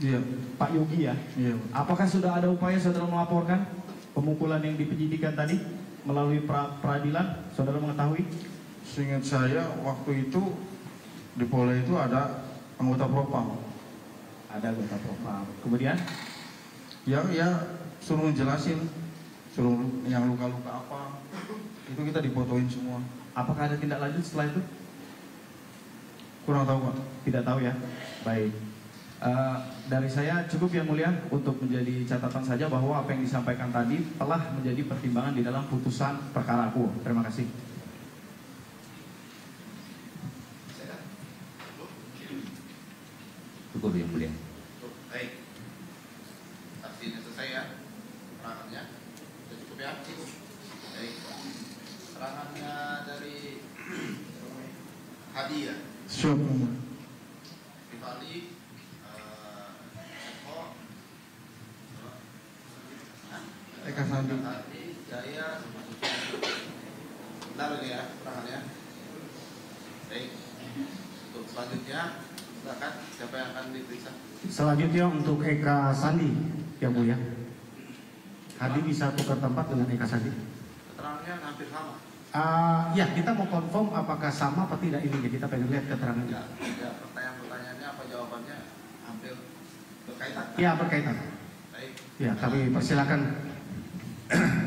Iya. Pak Yogi ya. Iya. Apakah sudah ada upaya saudara melaporkan pemukulan yang dipenyidikan tadi melalui peradilan? Saudara mengetahui? Seingat saya waktu itu di Polda itu ada anggota propam. Ada anggota propam. Kemudian? Yang ya suruh jelasin, suruh yang luka-luka apa. Itu kita dipotoin semua. Apakah ada tindak lanjut setelah itu? Kurang tahu, Pak. Tidak tahu ya. Baik. Dari saya cukup yang mulia untuk menjadi catatan saja bahwa apa yang disampaikan tadi telah menjadi pertimbangan di dalam putusan perkara aku. Terima kasih. Cukup yang mulia. Baik. hadiah. Syukur. Rifali, Eko, Eka Sandi, Jaya, bentar ini ya, kurang ya. Baik. Untuk selanjutnya, silakan siapa yang akan diperiksa? Selanjutnya untuk Eka Sandi, ya Bu ya. Hadi bisa tukar tempat dengan Eka Sandi. Keterangannya hampir sama. Ya, kita mau confirm apakah sama apa tidak ini. Kita pengen lihat keterangannya. Ya, pertanyaan-pertanyaannya apa jawabannya hampir berkaitan. Kan? Ya, berkaitan. Baik. Ya, kami persilakan.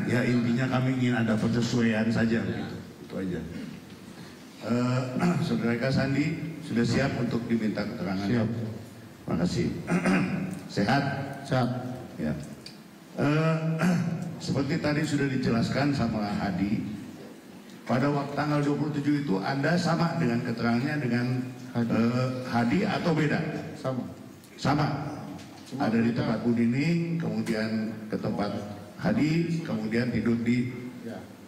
Ya, intinya kami ingin ada penyesuaian saja. Ya. Itu aja. Saudara Eka Sandi sudah siap untuk diminta keterangan. Siap. Terima kasih. Sehat? Sehat. Ya. Seperti tadi sudah dijelaskan sama Hadi. Pada waktu tanggal 27 itu Anda sama dengan keterangannya dengan Hadi atau beda? Sama. Sama. Cuma ada di tempat Budining, kemudian ke tempat Hadi, kemudian tidur di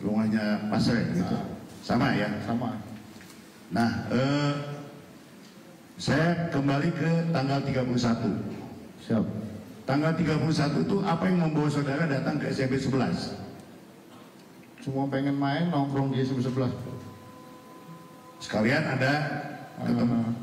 rumahnya Pasre. Gitu. Sama ya? Sama. Nah, saya kembali ke tanggal 31. Siap. Tanggal 31 itu apa yang membawa saudara datang ke SMP 11? Semua pengen main nongkrong di SMP 11. Sekalian ada ketemu.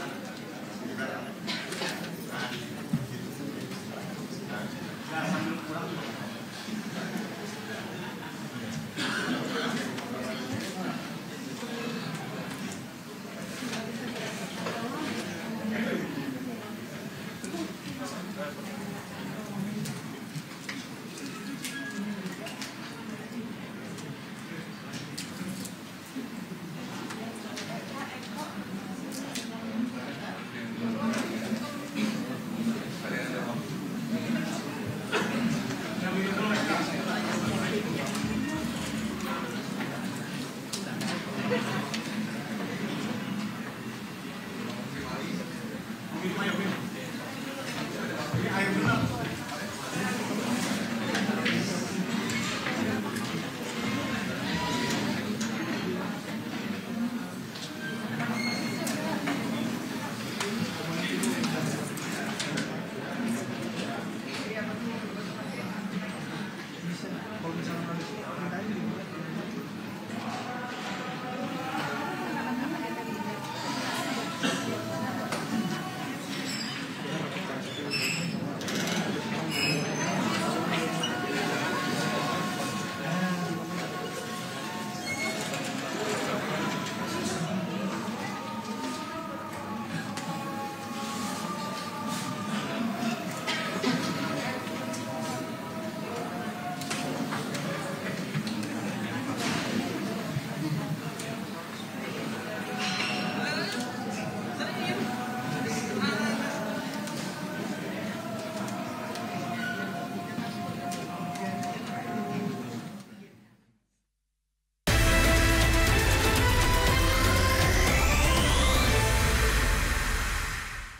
Thank you.